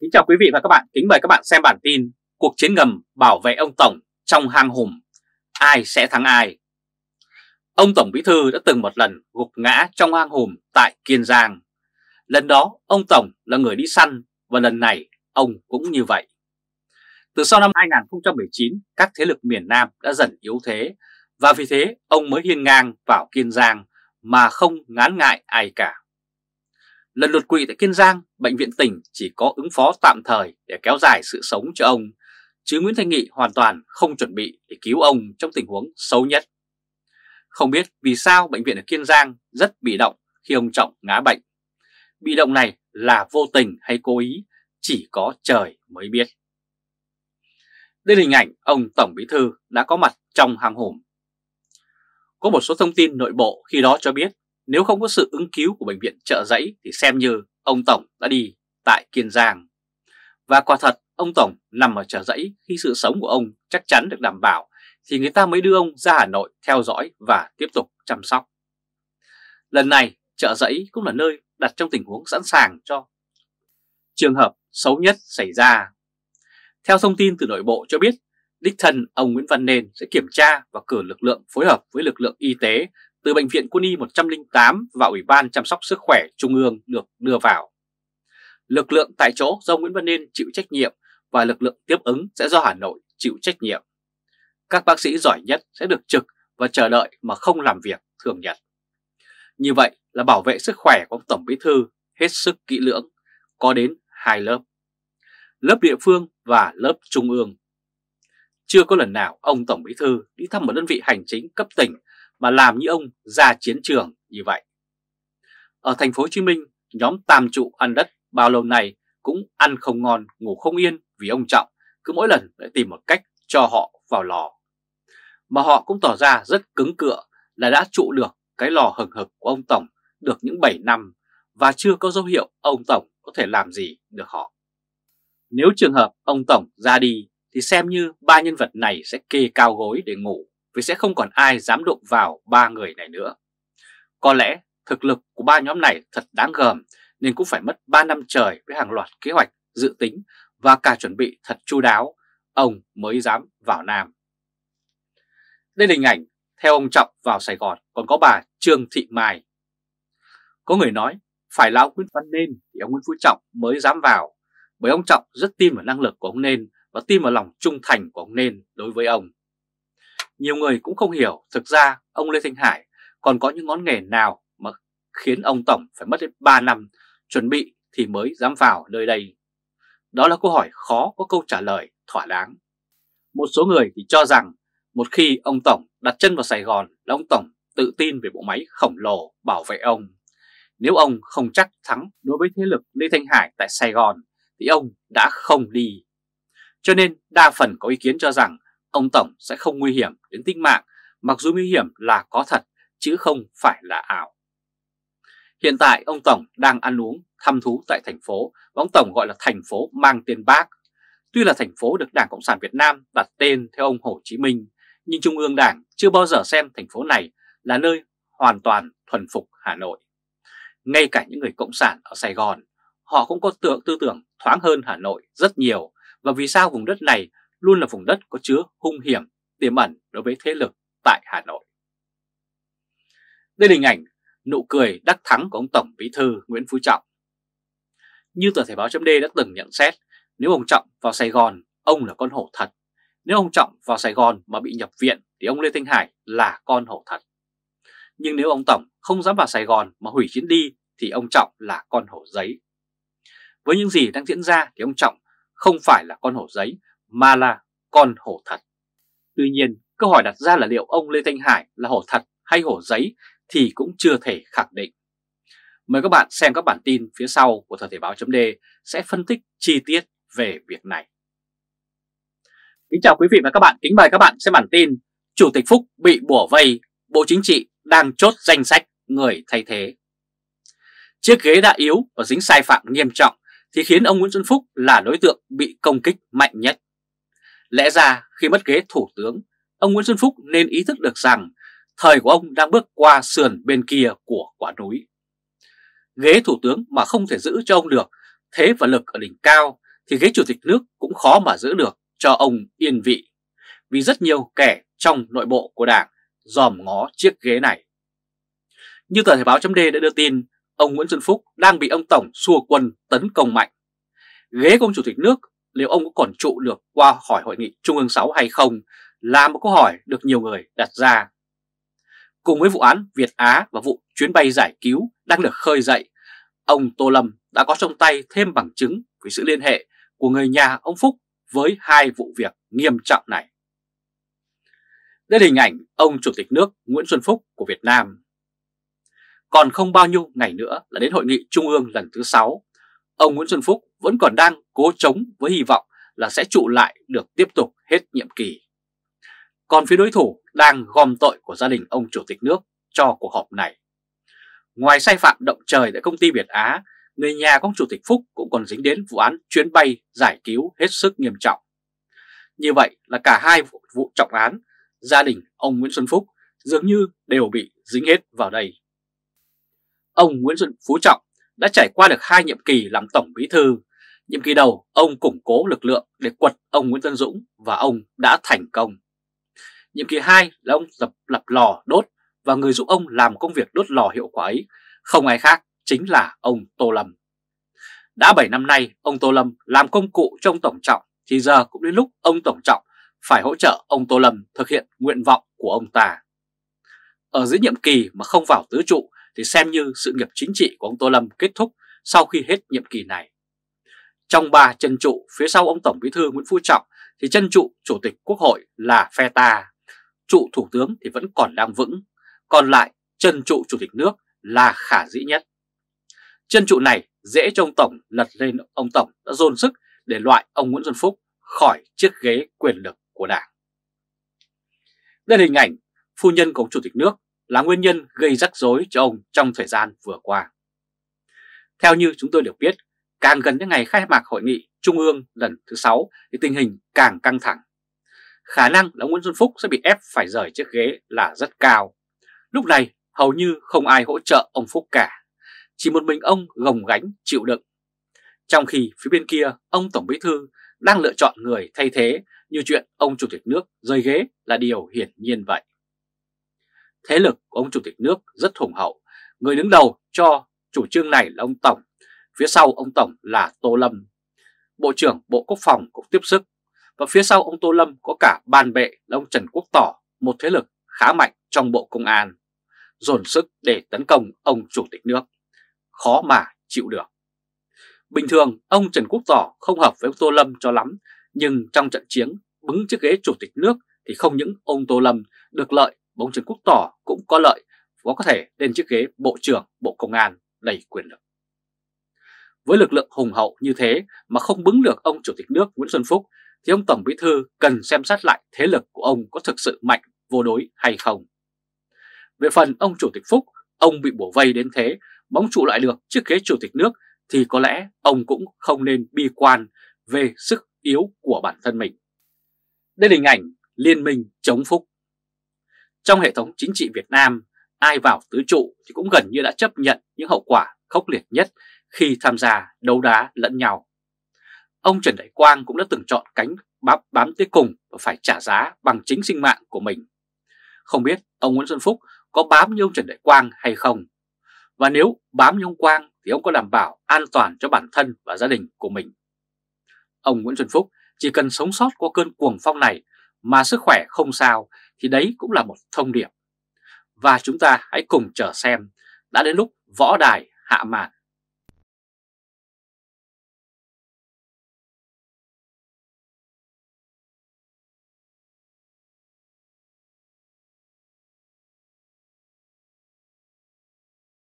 Kính chào quý vị và các bạn, kính mời các bạn xem bản tin cuộc chiến ngầm bảo vệ ông Tổng trong hang hùm, ai sẽ thắng ai? Ông Tổng Bí Thư đã từng một lần gục ngã trong hang hùm tại Kiên Giang. Lần đó ông Tổng là người đi săn và lần này ông cũng như vậy. Từ sau năm 2019, các thế lực miền Nam đã dần yếu thế và vì thế ông mới hiên ngang vào Kiên Giang mà không ngán ngại ai cả. Lần đột quỵ tại Kiên Giang, bệnh viện tỉnh chỉ có ứng phó tạm thời để kéo dài sự sống cho ông, chứ Nguyễn Thanh Nghị hoàn toàn không chuẩn bị để cứu ông trong tình huống xấu nhất. Không biết vì sao bệnh viện ở Kiên Giang rất bị động khi ông Trọng ngã bệnh. Bị động này là vô tình hay cố ý, chỉ có trời mới biết. Đây là hình ảnh ông Tổng Bí Thư đã có mặt trong hang hùm. Có một số thông tin nội bộ khi đó cho biết nếu không có sự ứng cứu của bệnh viện Chợ Rẫy thì xem như ông Tổng đã đi tại Kiên Giang. Và quả thật ông Tổng nằm ở Chợ Rẫy khi sự sống của ông chắc chắn được đảm bảo thì người ta mới đưa ông ra Hà Nội theo dõi và tiếp tục chăm sóc. Lần này Chợ Rẫy cũng là nơi đặt trong tình huống sẵn sàng cho trường hợp xấu nhất xảy ra. Theo thông tin từ nội bộ cho biết, đích thân ông Nguyễn Văn Nên sẽ kiểm tra và cử lực lượng phối hợp với lực lượng y tế từ Bệnh viện Quân y 108 và Ủy ban Chăm sóc Sức khỏe Trung ương được đưa vào. Lực lượng tại chỗ do Nguyễn Văn Nên chịu trách nhiệm và lực lượng tiếp ứng sẽ do Hà Nội chịu trách nhiệm. Các bác sĩ giỏi nhất sẽ được trực và chờ đợi mà không làm việc thường nhật. Như vậy là bảo vệ sức khỏe của Tổng Bí Thư hết sức kỹ lưỡng, có đến 2 lớp. Lớp địa phương và lớp trung ương. Chưa có lần nào ông Tổng Bí Thư đi thăm một đơn vị hành chính cấp tỉnh mà làm như ông ra chiến trường như vậy. Ở thành phố Hồ Chí Minh, nhóm tam trụ ăn đất bao lâu nay cũng ăn không ngon, ngủ không yên vì ông Trọng cứ mỗi lần lại tìm một cách cho họ vào lò. Mà họ cũng tỏ ra rất cứng cựa là đã trụ được cái lò hừng hực của ông Tổng được những 7 năm và chưa có dấu hiệu ông Tổng có thể làm gì được họ. Nếu trường hợp ông Tổng ra đi thì xem như 3 nhân vật này sẽ kê cao gối để ngủ vì sẽ không còn ai dám đụng vào 3 người này nữa. Có lẽ thực lực của 3 nhóm này thật đáng gờm nên cũng phải mất 3 năm trời với hàng loạt kế hoạch, dự tính và cả chuẩn bị thật chu đáo, ông mới dám vào Nam. Đây là hình ảnh theo ông Trọng vào Sài Gòn còn có bà Trương Thị Mai. Có người nói phải là ông Nguyễn Văn Nên thì ông Nguyễn Phú Trọng mới dám vào bởi ông Trọng rất tin vào năng lực của ông Nên và tin vào lòng trung thành của ông Nên đối với ông. Nhiều người cũng không hiểu thực ra ông Lê Thanh Hải còn có những ngón nghề nào mà khiến ông Tổng phải mất đến 3 năm chuẩn bị thì mới dám vào nơi đây. Đó là câu hỏi khó có câu trả lời thỏa đáng. Một số người thì cho rằng một khi ông Tổng đặt chân vào Sài Gòn là ông Tổng tự tin về bộ máy khổng lồ bảo vệ ông. Nếu ông không chắc thắng đối với thế lực Lê Thanh Hải tại Sài Gòn thì ông đã không đi. Cho nên đa phần có ý kiến cho rằng ông Tổng sẽ không nguy hiểm đến tính mạng, mặc dù nguy hiểm là có thật chứ không phải là ảo. Hiện tại ông Tổng đang ăn uống, thăm thú tại thành phố và ông Tổng gọi là thành phố mang tên Bác. Tuy là thành phố được Đảng Cộng sản Việt Nam đặt tên theo ông Hồ Chí Minh, nhưng Trung ương Đảng chưa bao giờ xem thành phố này là nơi hoàn toàn thuần phục Hà Nội. Ngay cả những người Cộng sản ở Sài Gòn, họ cũng có tư tưởng thoáng hơn Hà Nội rất nhiều và vì sao vùng đất này luôn là vùng đất có chứa hung hiểm tiềm ẩn đối với thế lực tại Hà Nội. Đây là hình ảnh nụ cười đắc thắng của ông Tổng Bí Thư Nguyễn Phú Trọng. Như tờ Thời báo.de đã từng nhận xét, nếu ông Trọng vào Sài Gòn, ông là con hổ thật. Nếu ông Trọng vào Sài Gòn mà bị nhập viện thì ông Lê Thanh Hải là con hổ thật. Nhưng nếu ông Tổng không dám vào Sài Gòn mà hủy chuyến đi thì ông Trọng là con hổ giấy. Với những gì đang diễn ra thì ông Trọng không phải là con hổ giấy mà là con hổ thật. Tuy nhiên, câu hỏi đặt ra là liệu ông Lê Thanh Hải là hổ thật hay hổ giấy thì cũng chưa thể khẳng định. Mời các bạn xem các bản tin phía sau của Thời báo.de sẽ phân tích chi tiết về việc này. Kính chào quý vị và các bạn, kính mời các bạn xem bản tin Chủ tịch Phúc bị bủa vây, Bộ Chính trị đang chốt danh sách người thay thế. Chiếc ghế đã yếu và dính sai phạm nghiêm trọng thì khiến ông Nguyễn Xuân Phúc là đối tượng bị công kích mạnh nhất. Lẽ ra khi mất ghế thủ tướng, ông Nguyễn Xuân Phúc nên ý thức được rằng thời của ông đang bước qua sườn bên kia của quả núi. Ghế thủ tướng mà không thể giữ cho ông được thế và lực ở đỉnh cao thì ghế chủ tịch nước cũng khó mà giữ được cho ông yên vị, vì rất nhiều kẻ trong nội bộ của Đảng dòm ngó chiếc ghế này. Như tờ Thời báo.de đã đưa tin, ông Nguyễn Xuân Phúc đang bị ông Tổng xua quân tấn công mạnh. Ghế của ông chủ tịch nước liệu ông có còn trụ được qua khỏi hội nghị Trung ương 6 hay không là một câu hỏi được nhiều người đặt ra. Cùng với vụ án Việt Á và vụ chuyến bay giải cứu đang được khơi dậy, ông Tô Lâm đã có trong tay thêm bằng chứng về sự liên hệ của người nhà ông Phúc với hai vụ việc nghiêm trọng này. Đây là hình ảnh ông Chủ tịch nước Nguyễn Xuân Phúc của Việt Nam. Còn không bao nhiêu ngày nữa là đến hội nghị Trung ương lần thứ 6, ông Nguyễn Xuân Phúc vẫn còn đang cố chống với hy vọng là sẽ trụ lại được tiếp tục hết nhiệm kỳ. Còn phía đối thủ đang gom tội của gia đình ông Chủ tịch nước cho cuộc họp này. Ngoài sai phạm động trời tại công ty Việt Á, người nhà của ông Chủ tịch Phúc cũng còn dính đến vụ án chuyến bay giải cứu hết sức nghiêm trọng. Như vậy là cả hai vụ trọng án, gia đình ông Nguyễn Xuân Phúc dường như đều bị dính hết vào đây. Ông Nguyễn Phú Trọng đã trải qua được hai nhiệm kỳ làm Tổng Bí thư. Nhiệm kỳ đầu, ông củng cố lực lượng để quật ông Nguyễn Tấn Dũng và ông đã thành công. Nhiệm kỳ 2 là ông lập lò đốt, và người giúp ông làm công việc đốt lò hiệu quả ấy không ai khác chính là ông Tô Lâm. Đã 7 năm nay, ông Tô Lâm làm công cụ cho ông Tổng Trọng, thì giờ cũng đến lúc ông Tổng Trọng phải hỗ trợ ông Tô Lâm thực hiện nguyện vọng của ông ta. Ở dưới nhiệm kỳ mà không vào tứ trụ thì xem như sự nghiệp chính trị của ông Tô Lâm kết thúc sau khi hết nhiệm kỳ này. Trong 3 chân trụ phía sau ông Tổng Bí thư Nguyễn Phú Trọng thì chân trụ Chủ tịch Quốc hội là phe ta, trụ Thủ tướng thì vẫn còn đang vững, còn lại chân trụ Chủ tịch nước là khả dĩ nhất. Chân trụ này dễ cho ông Tổng lật lên, ông Tổng đã dồn sức để loại ông Nguyễn Xuân Phúc khỏi chiếc ghế quyền lực của Đảng. Đây là hình ảnh phu nhân của ông Chủ tịch nước là nguyên nhân gây rắc rối cho ông trong thời gian vừa qua. Theo như chúng tôi được biết, càng gần đến ngày khai mạc hội nghị Trung ương lần thứ 6 thì tình hình càng căng thẳng. Khả năng là ông Nguyễn Xuân Phúc sẽ bị ép phải rời chiếc ghế là rất cao. Lúc này hầu như không ai hỗ trợ ông Phúc cả, chỉ một mình ông gồng gánh chịu đựng. Trong khi phía bên kia, ông Tổng Bí thư đang lựa chọn người thay thế, như chuyện ông Chủ tịch nước rời ghế là điều hiển nhiên vậy. Thế lực của ông Chủ tịch nước rất hùng hậu, người đứng đầu cho chủ trương này là ông Tổng, phía sau ông Tổng là Tô Lâm. Bộ trưởng Bộ Quốc phòng cũng tiếp sức, và phía sau ông Tô Lâm có cả ban bệ là ông Trần Quốc Tỏ, một thế lực khá mạnh trong Bộ Công an, dồn sức để tấn công ông Chủ tịch nước. Khó mà chịu được. Bình thường ông Trần Quốc Tỏ không hợp với ông Tô Lâm cho lắm, nhưng trong trận chiến bứng chiếc ghế Chủ tịch nước thì không những ông Tô Lâm được lợi, ông Trần Quốc Tỏ cũng có lợi và có thể lên chiếc ghế Bộ trưởng Bộ Công an đầy quyền lực. Với lực lượng hùng hậu như thế mà không bứng được ông Chủ tịch nước Nguyễn Xuân Phúc thì ông Tổng Bí thư cần xem xét lại thế lực của ông có thực sự mạnh vô đối hay không. Về phần ông Chủ tịch Phúc, ông bị bủa vây đến thế mà ông trụ lại được chiếc ghế Chủ tịch nước thì có lẽ ông cũng không nên bi quan về sức yếu của bản thân mình. Đây là hình ảnh Liên minh chống Phúc. Trong hệ thống chính trị Việt Nam, ai vào tứ trụ thì cũng gần như đã chấp nhận những hậu quả khốc liệt nhất khi tham gia đấu đá lẫn nhau. Ông Trần Đại Quang cũng đã từng chọn cánh bám tới cùng và phải trả giá bằng chính sinh mạng của mình. Không biết ông Nguyễn Xuân Phúc có bám như ông Trần Đại Quang hay không? Và nếu bám như ông Quang thì ông có đảm bảo an toàn cho bản thân và gia đình của mình? Ông Nguyễn Xuân Phúc chỉ cần sống sót qua cơn cuồng phong này mà sức khỏe không sao thì đấy cũng là một thông điệp. Và chúng ta hãy cùng chờ xem, đã đến lúc võ đài hạ màn